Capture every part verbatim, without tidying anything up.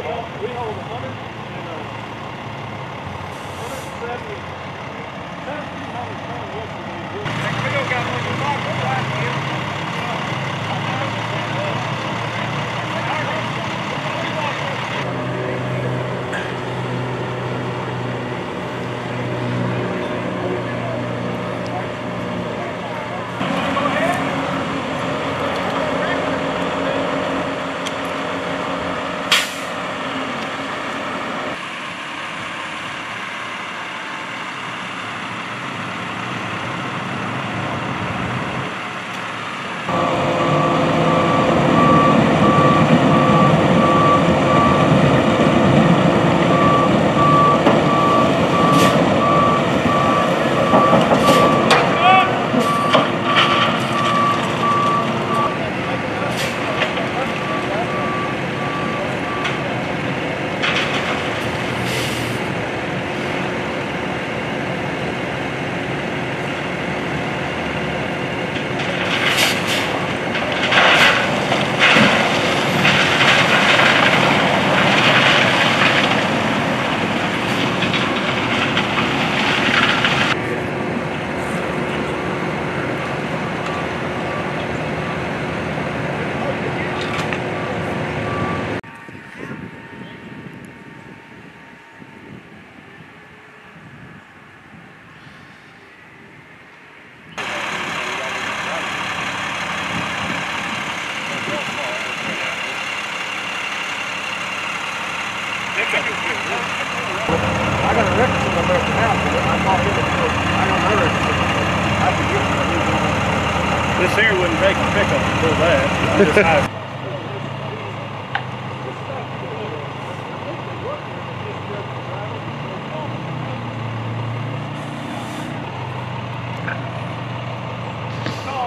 We hold one hundred and one hundred seventy. I got a record from the American House, but I bought it. I got my record from the American House. I could get it from the This here wouldn't make a pickup for that. I'm just high. Call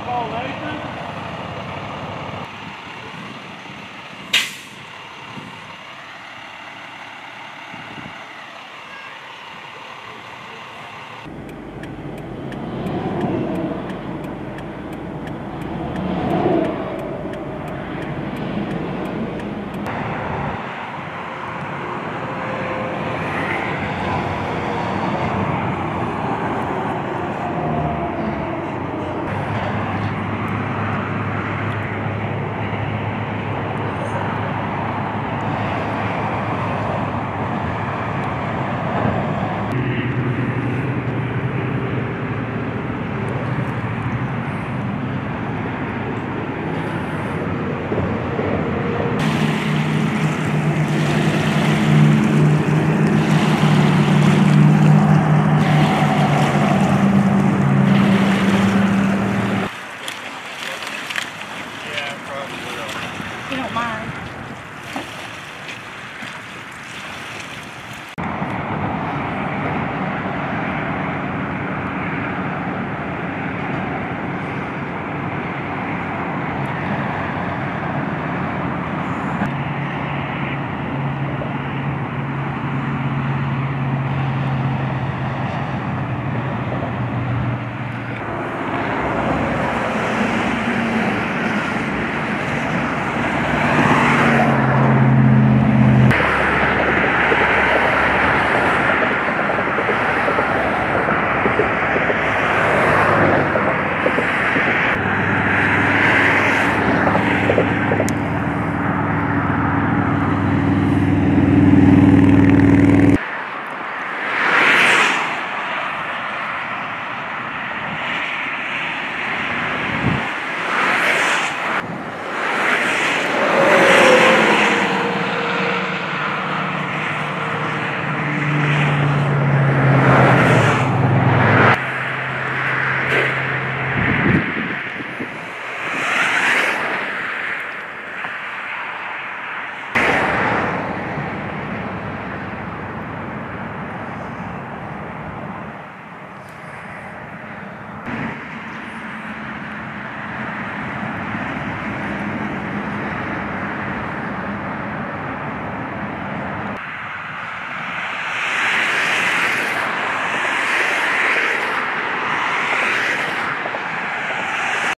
Nathan. Call Nathan.